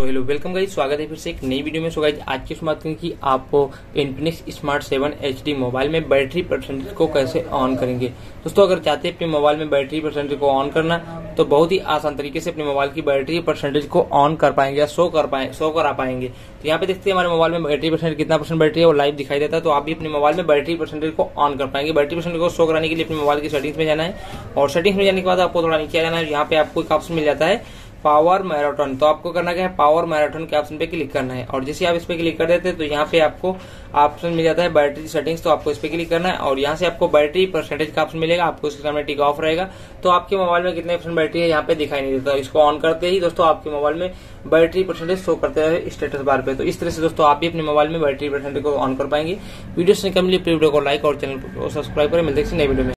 So hello welcome guys, स्वागत है फिर से एक नई वीडियो में। सो गाइज आज की बात करें कि आपको इन्फिनिक्स स्मार्ट 7 HD मोबाइल में बैटरी परसेंटेज को कैसे ऑन करेंगे। दोस्तों अगर चाहते हैं अपने मोबाइल में बैटरी परसेंटेज को ऑन करना तो बहुत ही आसान तरीके से अपने मोबाइल की बैटरी परसेंटेज को ऑन कर पाएंगे या शो करा पाएंगे। तो यहाँ पे देखते हैं हमारे मोबाइल में बैटरी परसेंटेज कितना परसेंट बैटरी है वो लाइव दिखाई देता है। तो आप भी अपने मोबाइल में बैटरी परसेंटेज को ऑन कर पाएंगे। बैटरी परसेंटेज को शो कराने के लिए अपने मोबाइल की सेटिंग्स में जाना है और सेटिंग्स में जाने के बाद आपको थोड़ा नीचे जाना है। यहाँ पे आपको एक ऑप्शन मिल जाता है पावर मैराथन, तो आपको करना क्या है पावर मैराथन के ऑप्शन पे क्लिक करना है। और जैसे आप इस पे क्लिक कर देते हैं तो यहाँ पे आपको ऑप्शन मिल जाता है बैटरी सेटिंग्स, तो आपको इस पे क्लिक करना है और यहाँ से आपको बैटरी परसेंटेज का ऑप्शन मिलेगा। आपको इसके सामने टिक ऑफ रहेगा तो आपके मोबाइल में कितने परसेंट बैटरी है यहाँ पे दिखाई नहीं देता। इसको ऑन करते ही दोस्तों आपके मोबाइल में बैटरी परसेंटेज शो करते हैं स्टेटस बार पे। तो इस तरह से दोस्तों आप भी अपने मोबाइल में बैटरी परसेंटेज को ऑन कर पाएंगे। वीडियो से कम लिए वीडियो को लाइक और चैनल को सब्सक्राइब करें। मिलते हैं नई वीडियो में।